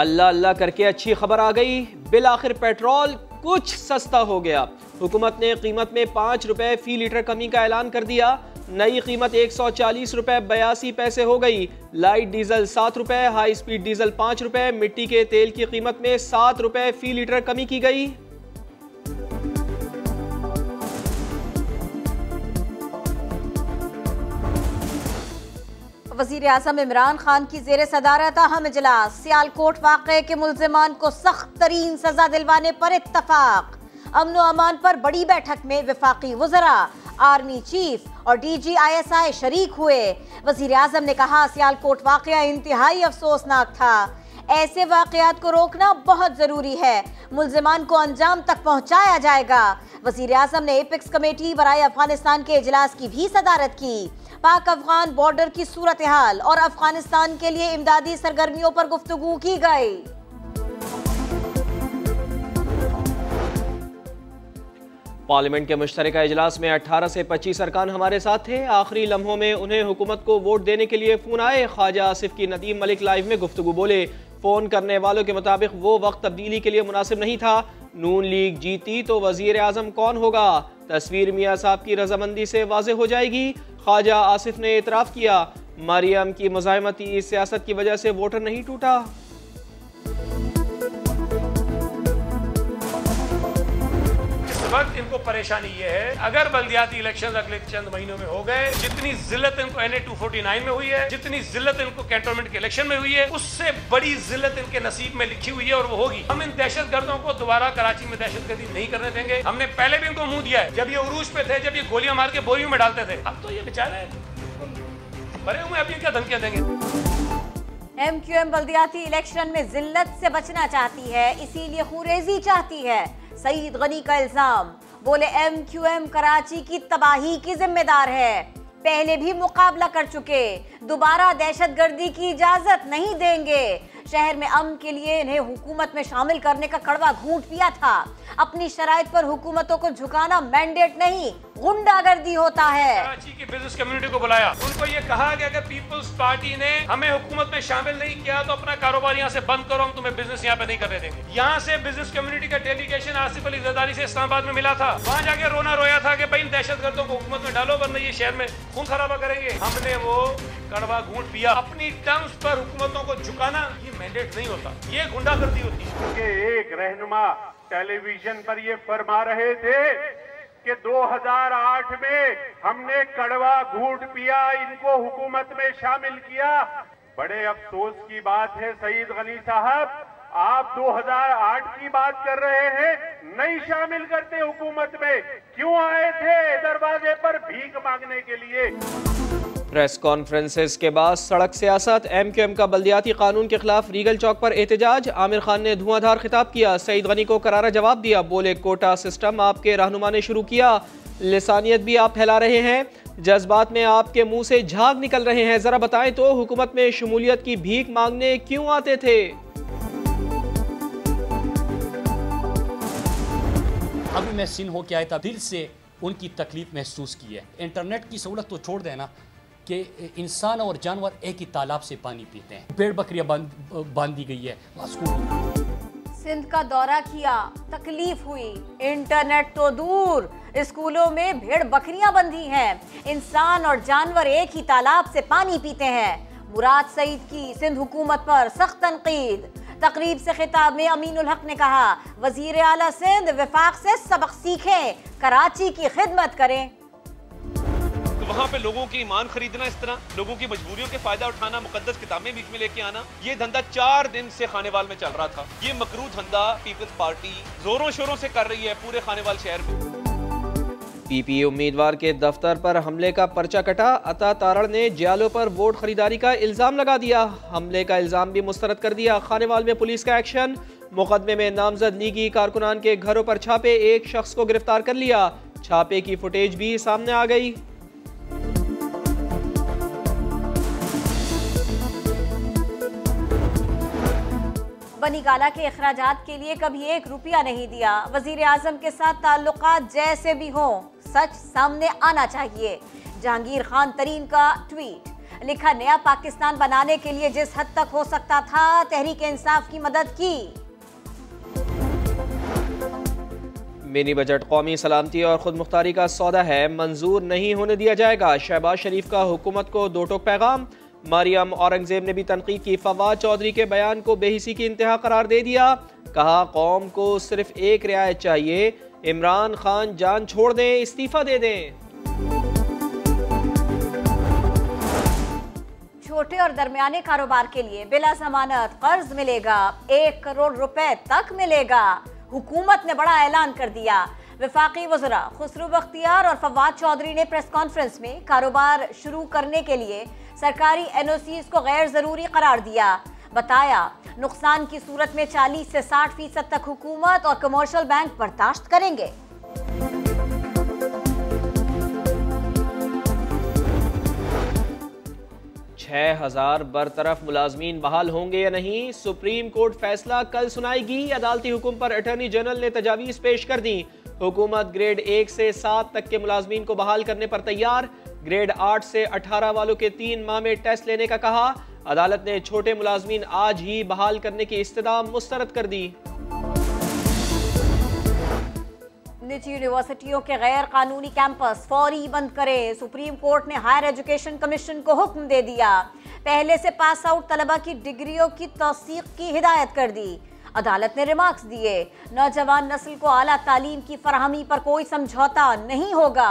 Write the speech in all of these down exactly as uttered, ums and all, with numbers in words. अल्लाह अल्लाह करके अच्छी खबर आ गई, बिल आखिर पेट्रोल कुछ सस्ता हो गया। हुकूमत ने कीमत में पाँच रुपये फी लीटर कमी का ऐलान कर दिया। नई कीमत एक सौ चालीस रुपये बयासी पैसे हो गई। लाइट डीजल सात रुपये, हाई स्पीड डीजल पाँच रुपये, मिट्टी के तेल की कीमत में सात रुपये फी लीटर कमी की गई। वज़ीर आज़म इमरान खान की ज़ेर सदारत अहम इजलास, सियालकोट वाक़े के मुल्ज़िमान को सख्त तरीन सजा दिलवाने पर इत्तफाक। अमन व अमान पर बड़ी बैठक में वफाकी वज़रा, आर्मी चीफ और D G I S I शरीक हुए। वज़ीर आज़म ने कहा, सियालकोट वाक़या इंतहाई अफसोसनाक था, ऐसे वाक़यात को रोकना बहुत ज़रूरी है, मुल्ज़िमान को अंजाम तक पहुँचाया जाएगा। वज़ीर आज़म ने एपिक्स कमेटी बराए अफगानिस्तान के इजलास की भी सदारत की। पाक अफगान बॉर्डर की सूरत हाल और अफगानिस्तान के लिए इमदादी सरगर्मियों पर गुफ्तगू की गई। पार्लियामेंट के मुश्तरका इजलास में अठारह से पच्चीस अरकान हमारे साथ थे। आखिरी लम्हों में उन्हें हुकूमत को वोट देने के लिए फोन आए। ख्वाजा आसिफ की नदीम मलिक लाइव में गुफ्तगू बोले। फोन करने वालों के मुताबिक वो वक्त तब्दीली के लिए मुनासिब नहीं था। नून लीग जीती तो वजीर आजम कौन होगा, तस्वीर मियाँ साहब की रजामंदी से वाजे हो जाएगी। ख्वाजा आसिफ ने एतराफ़ किया, मरियम की मज़ाहमती सियासत की वजह से वोटर नहीं टूटा। इस वक्त इनको परेशानी ये है, अगर बल्दियाती इलेक्शन अगले चंद महीनों में हो गए, जितनी जिल्लत इनको N A two forty nine में हुई है, जितनी जिल्लत इनको कैंटोनमेंट के इलेक्शन में हुई है, उससे बड़ी जिल्लत इनके नसीब में लिखी हुई है और वो होगी। हम इन दहशत गर्दों को दोबारा कराची में दहशतगर्दी नहीं करने देंगे। हमने पहले भी इनको मुंह दिया है, जब ये उरूज पे थे, जब ये गोलियां मार के बोरियों में डालते थे। अब तो ये बेचारे भरे हुए, अब ये क्या धमकियां देंगे। एम क्यू एम बल्दियाती इलेक्शन में जिल्लत से बचना चाहती है, इसीलिए खुरेजी चाहती है। सईद गनी का इल्जाम, बोले एम क्यू एम कराची की तबाही की जिम्मेदार है, पहले भी मुकाबला कर चुके, दोबारा दहशतगर्दी की इजाजत नहीं देंगे। शहर में अमन के लिए इन्हें हुकूमत में शामिल करने का कड़वा घूंट पिया था। अपनी शराइत पर हुकूमतों को झुकाना मैंडेट नहीं, गुंडागर्दी होता है। कराची की बिजनेस कम्युनिटी को बुलाया, उनको ये कहा कि अगर पीपल्स पार्टी ने हमें हुकूमत में शामिल नहीं किया तो अपना कारोबार यहाँ से बंद करो, हम तुम्हें बिजनेस यहाँ पे नहीं करने देंगे। यहाँ से बिजनेस कम्युनिटी का डेलीगेशन आसिफ अली जरदारी से इस्लामाबाद में मिला था, वहाँ जाके रोना रोया था कि भाई इन दहशत गर्दों को हुकूमत में डालो वरना ये शहर में खून खराबा करेंगे। हमने वो कड़वा घूंट पिया। अपनी टर्म्स पर हुकूमतों को झुकाना ये मैंडेट नहीं होता, ये गुंडागर्दी होती है। उनके एक रहनुमा टेलीविजन पर ये फरमा रहे थे कि दो हज़ार आठ में हमने कड़वा घूंट पिया, इनको हुकूमत में शामिल किया। बड़े अफसोस की बात है सईद गनी साहब, आप दो हज़ार आठ की बात कर रहे हैं, नहीं शामिल करते हुकूमत में। क्यों आए थे दरवाजे पर भीख मांगने के लिए? प्रेस कॉन्फ्रेंसेस के बाद सड़क सियासत, एम क्यू एम का बल्दियाती कानून के खिलाफ रीगल चौक पर एहतजाज। आमिर खान ने धुआंधार खिताब किया, सईद गनी को करारा जवाब दिया। बोले कोटा सिस्टम आपके रहनुमा ने शुरू किया, लिसानियत भी आप फैला रहे हैं, जज्बात में आपके मुंह से झाग निकल रहे हैं। ज़रा बताएं तो हुकूमत में शमूलियत की भीख मांगने क्यों आते थे? अभी मैं सिंध होके आया था, दिल से उनकी तकलीफ महसूस की है। इंटरनेट की सहूलत तो छोड़ देना कि इंसान और जानवर एक ही तालाब से पानी पीते हैं। पेड़ बकरियां बांधी गई है। सिंध का दौरा किया, तकलीफ हुई, इंटरनेट तो दूर, स्कूलों में भेड़ बकरियां बंधी हैं, इंसान और जानवर एक ही तालाब से पानी पीते हैं। मुराद सईद की सिंध हुकूमत पर सख्त तनकीद। तकरीब से खिताब में अमीनुल हक ने कहा, वजीर आला सिंध वफाक से सबक सीखें, कराची की खिदमत करें। वहाँ पे लोगों की ईमान खरीदना, इस तरह लोगों की मजबूरियों के फायदा उठाना, मुकद्दस किताबें बीच में लेके आना, ये धंधा चार दिन से खानेवाल में चल रहा था। ये मकरूह धंधा पीपल्स पार्टी जोरों शोरों से कर रही है पूरे खानेवाल शहर में। पीपीए उम्मीदवार के दफ्तर पर हमले का पर्चा कटा, अता तारण ने जियालों पर वोट खरीदारी का इल्जाम लगा दिया। हमले का इल्जाम भी मुस्तरद कर दिया। खानेवाल में पुलिस का एक्शन, मुकदमे में नामजद लीगी कारकुनान के घरों पर छापे, एक शख्स को गिरफ्तार कर लिया। छापे की फुटेज भी सामने आ गई। बनी गाला के अखराजात के लिए कभी एक रुपया नहीं दिया। वजीर आजम के साथ ताल्लुकात जैसे भी हों, सच सामने आना चाहिए। जहांगीर खान तरीन का ट्वीट, लिखा, नया पाकिस्तान बनाने के लिए जिस हद तक हो सकता था तहरीक इंसाफ की मदद की। मिनी बजट कौमी सलामती और खुद मुख्तारी का सौदा है, मंजूर नहीं होने दिया जाएगा। शहबाज शरीफ का हुकूमत को दो टोक पैगाम। मरियम औरंगजेब ने भी तनकीद की, फवाद चौधरी के बयान को बेहिसी की इंतहा करार दे दिया। कहा कौम को सिर्फ एक रियायत चाहिए, इमरान खान जान छोड़ दें, इस्तीफा दे दें। छोटे और दरमियाने कारोबार के लिए बिला जमानत कर्ज मिलेगा, एक करोड़ रुपए तक मिलेगा। हुकूमत ने बड़ा ऐलान कर दिया। वफाकी वज़रा खुसरू बख्तियार और फवाद चौधरी ने प्रेस कॉन्फ्रेंस में कारोबार शुरू करने के लिए सरकारी एनओसीज़ को गैर ज़रूरी करार दिया। बताया नुकसान की सूरत में चालीस से साठ फीसद तक हुकूमत और कमर्शियल बैंक बर्दाश्त करेंगे। छह हजार बरतरफ मुलाजमीन बहाल होंगे या नहीं, सुप्रीम कोर्ट फैसला कल सुनाएगी। अदालती हुक्म पर अटॉर्नी जनरल ने तजावीज पेश कर दी। हुकूमत ग्रेड एक से सात तक के मुलाजमीन को बहाल करने पर तैयार। ग्रेड आठ से अठारह वालों के तीन माह में टेस्ट लेने का कहा। अदालत ने छोटे मुलाजमीन आज ही बहाल करने की इस्तदा मुस्तरद कर दी। निजी यूनिवर्सिटियों के गैर कानूनी कैंपस फौरी बंद करें। सुप्रीम कोर्ट ने हायर एजुकेशन कमीशन को हुक्म दे दिया। पहले से पास आउट तलबा की डिग्रियों की तस्दीक की हिदायत कर दी। अदालत ने रिमार्क्स दिए, नौजवान नस्ल को आला तालीम की फरहमी पर कोई समझौता नहीं होगा।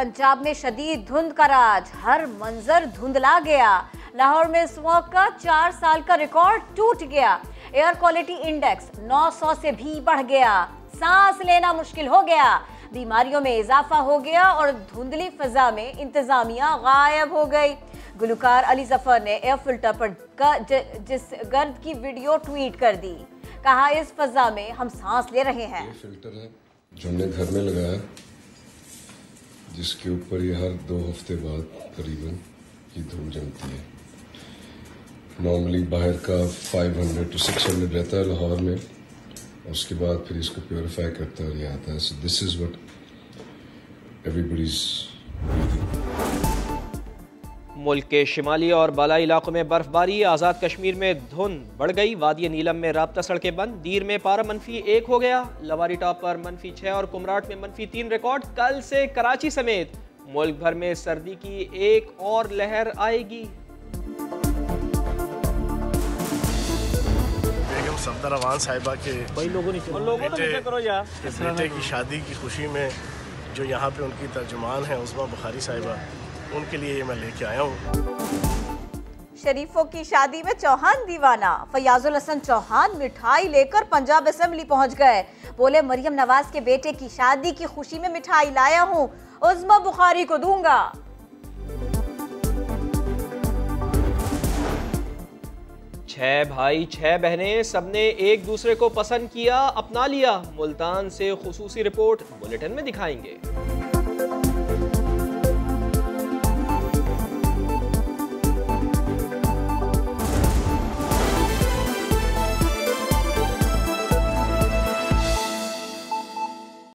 पंजाब में शदीद धुंध का राज, हर मंजर धुंधला गया। लाहौर में स्मॉग का चार साल का रिकॉर्ड टूट गया। एयर क्वालिटी इंडेक्स नौ सौ से भी बढ़ गया। सांस लेना मुश्किल हो गया। बीमारियों में इजाफा हो गया और धुंधली फिजा में इंतजामिया गायब हो गई। गुलकार अली जफर ने एयर फिल्टर पर जिस गर्द की वीडियो ट्वीट कर दी, कहा इस फिजा में हम सांस ले रहे हैं। फिल्टर है जो हमने घर में लगाया, जिसके ऊपर ये हर दो हफ्ते बाद करीबन ये धूल जमती है। नॉर्मली बाहर का पाँच सौ टू छह सौ रहता है लाहौर में, उसके बाद फिर इसको प्योरीफाई करता है और ये आता है। So this is what everybody's breathing. मुल्क के शिमाली और बालाई इलाकों में बर्फबारी, आज़ाद कश्मीर में धुंध बढ़ गई। वादी नीलम में राबता सड़कें बंद। दीर में पारा मनफी एक हो गया। लवारी टॉप पर मनफी छः और कुमराट में मनफी तीन रिकॉर्ड। कल से कराची समेत मुल्क भर में सर्दी की एक और लहर आएगी। बेगम सफदराबाद साहिबा के कई लोगों ने बेटे, करो यार। बेटे की शादी की खुशी में जो यहाँ पे उनकी तर्जुमान है उस्मा बुखारी साहिबा, उनके लिए ये मैं लेके आया हूँ। शरीफों की शादी में चौहान दीवाना, फयाजुल हसन चौहान मिठाई लेकर पंजाब असेंबली पहुँच गए। बोले मरियम नवाज के बेटे की शादी की खुशी में मिठाई लाया हूँ, उस्मा बुखारी को दूंगा। छह भाई छह बहनें, सबने एक दूसरे को पसंद किया, अपना लिया। मुल्तान से खुसूसी रिपोर्ट बुलेटिन में दिखाएंगे।